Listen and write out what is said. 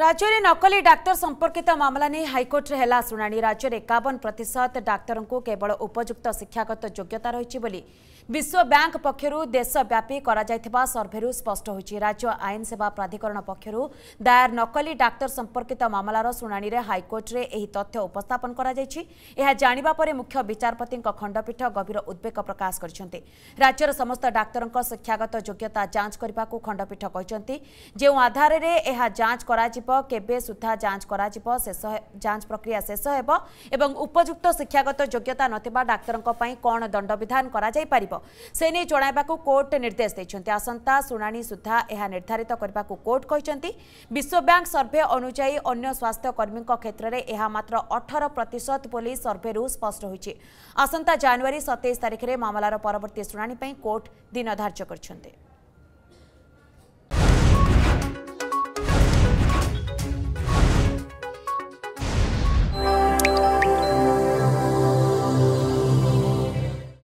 राज्य में नकली डाक्टर संपर्कित मामला नहीं हाइकोर्ट रे हैला सुनानी। राज्य में 51% डाक्तर को केवल उपयुक्त शिक्षागत योग्यता रही विश्व बैंक पक्षर देशव्यापी सर्भे स्पष्ट होती। राज्य आईन सेवा प्राधिकरण पक्षर दायर नकली डाक्तर संपर्कित मामलार शुणाणी में हाइकोर्ट रे यह तथ्य उपस्थापन कर मुख्य विचारपति खंडपीठ गभीर उद्वेग प्रकाश करते। राज्यर समस्त डाक्तर शिक्षागत योग्यता जांच करने को खंडपीठ कहते जो आधार जांच कर केबे सुधा जांच करा जिवो जांच प्रक्रिया शेष हेबो एवं उपयुक्त शिक्षागत योग्यता नथिबा डाक्तरंक पई कोन दंडविधान करा जाई पारिबो से नै जणाइबाकू कोर्ट निर्देश दैछन्ती। आसंता सुनानी सुधा एहा निर्धारित करबाकू कोर्ट कहचन्ती। विश्व बैंक सर्वे अनुसायी अन्य स्वास्थ्य कर्मीक क्षेत्र रे एहा मात्र 18% बोली सर्वे रु स्पष्ट होइछि। आसंता जनवरी 27 तारिख रे मामलार परवर्ती सुनानी पई कोर्ट दिन धार्य करछन्ती।